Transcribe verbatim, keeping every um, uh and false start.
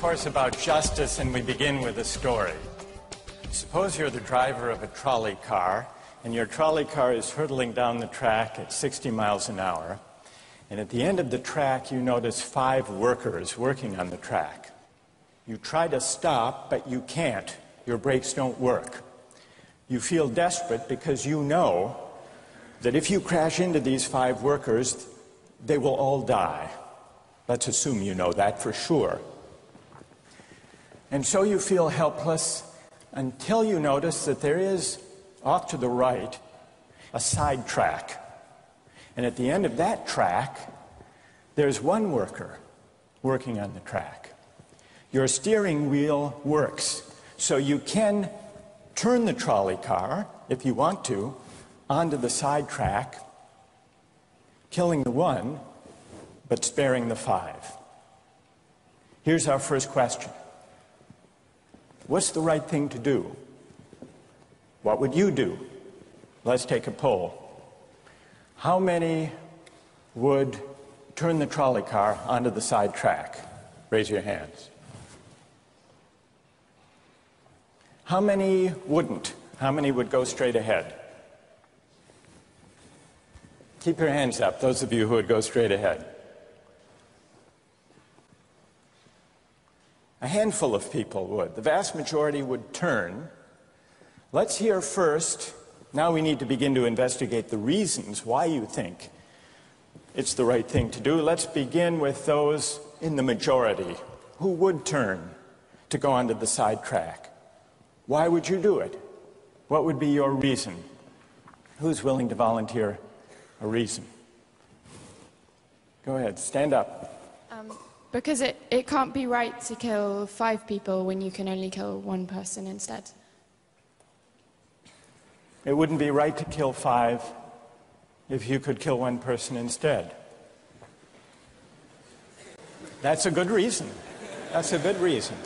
course about justice, and we begin with a story. Suppose you're the driver of a trolley car, and your trolley car is hurtling down the track at sixty miles an hour, and at the end of the track you notice five workers working on the track. You try to stop, but you can't. Your brakes don't work. You feel desperate because you know that if you crash into these five workers, they will all die. Let's assume you know that for sure. And so you feel helpless until you notice that there is, off to the right, a side track. And at the end of that track, there's one worker working on the track. Your steering wheel works, so you can turn the trolley car, if you want to, onto the side track, killing the one, but sparing the five. Here's our first question. What's the right thing to do? What would you do? Let's take a poll. How many would turn the trolley car onto the side track? Raise your hands. How many wouldn't? How many would go straight ahead? Keep your hands up, those of you who would go straight ahead. A handful of people would. The vast majority would turn. Let's hear first, now we need to begin to investigate the reasons why you think it's the right thing to do. Let's begin with those in the majority who would turn to go onto the side track. Why would you do it? What would be your reason? Who's willing to volunteer a reason? Go ahead, stand up. Um, because it, it can't be right to kill five people when you can only kill one person instead. It wouldn't be right to kill five if you could kill one person instead. That's a good reason. That's a good reason.